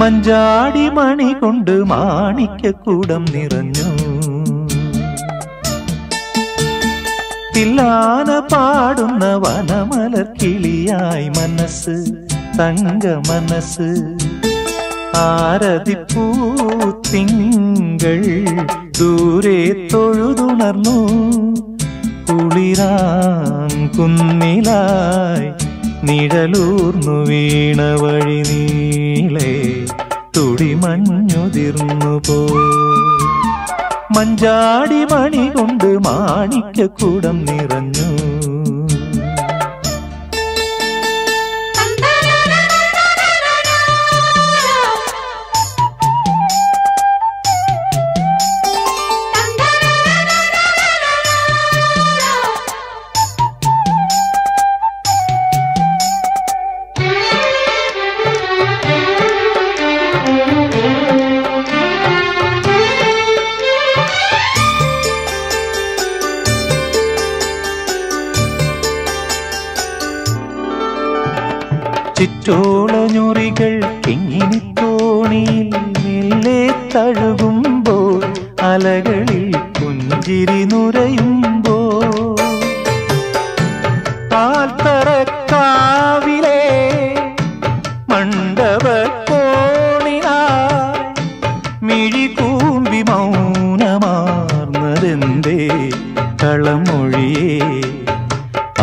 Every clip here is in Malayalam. മഞ്ചാടി മണി കൊണ്ട് മാണിക്കൂടം നിറഞ്ഞു തില്ലാന പാടുന്ന വനമലർ കിളിയായി മനസ്സ് തങ്ക മനസ്സ് ആരതിപ്പൂ തിങ്കൾ ദൂരെ തൊഴുതുണർന്നു കുളിരാം കുന്നിലായി നിഴലൂർന്നു വീണ വഴി നീളെ തുടിമഞ്ഞുതിർന്നു പോയി മഞ്ചാടി മണി കൊണ്ട് മാണിക്കൂടം നിറഞ്ഞു ചിറ്റോളഞ്ഞുറികൾ കിങ്ങിനിത്തോണിയിൽ മെല്ലെ തഴുകുമ്പോൾ അലകളിൽ പുഞ്ചിരി നുരയുമ്പോൾ പാൽത്തറക്കാവിലെ മണ്ഡപക്കോണിലായി മിഴികൂമ്പി മൗനമാർന്നതെന്തേ കളമൊഴിയേ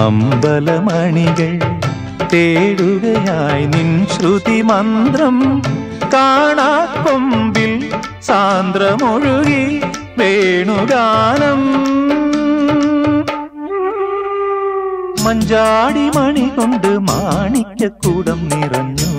അമ്പലമണികൾ തേടുകയായി നിൻ ശ്രുതി മന്ത്രം കാണാക്കൊമ്പിൽ സാന്ദ്രമൊഴുകി വേണുഗാനം മഞ്ചാടി മണി കൊണ്ട് മാണിക്കൂടം നിറഞ്ഞു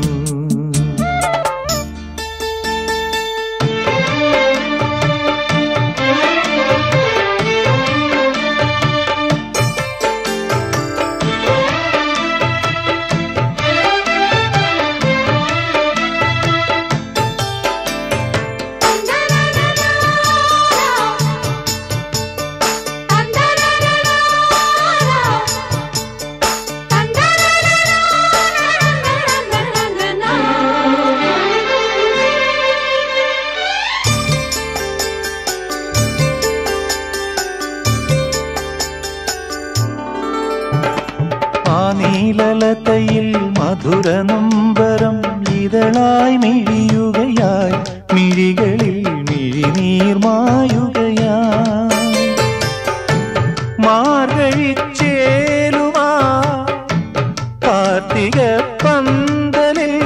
നീലലതയിൽ മധുര നൊമ്പരം ഇതളായി മിഴിയുകയായി മിഴികളിൽ മിഴിനീർമായുകയായി മാർഗഴിച്ചേലുമാ കാർത്തിക പന്തലിൽ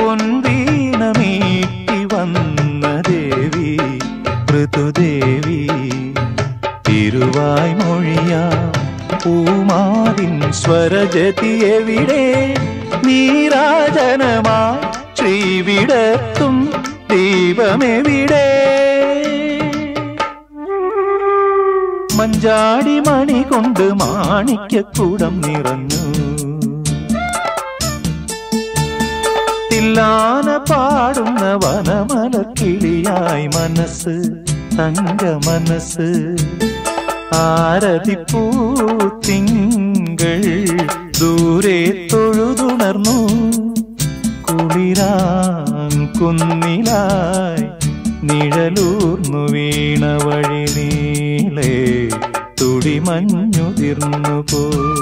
പൊൻവീണമീട്ടി വന്ന ദേവി ഋതുദേവി തിരുവായ് മൊഴിയാം പൂമാവിൻ സ്വരജതിയെവിടെ നീരാജനമായി ശ്രീവിടത്തും ദീപമെവിടെ മഞ്ചാടി മണി കൊണ്ട് മാണിക്കൂടം നിറഞ്ഞു തില്ലാന പാടുന്ന വനമലർ കിളിയായി മനസ്സ് തങ്ക മനസ്സ് ആരതിപ്പൂ തിങ്കൾ ദൂരെ തൊഴുതുണർന്നു കുളിരാം കുന്നിലായി നിഴലൂർന്നു വീണ വഴി നീളെ തുടിമഞ്ഞുതിർന്നു പോയി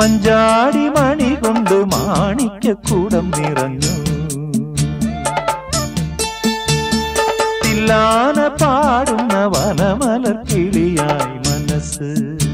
മഞ്ചാടി മണി കൊണ്ട് മാണിക്കൂടം നിറഞ്ഞു തില്ലാന പാടുന്ന വനമലർ കിളിയായി മനസ്സ്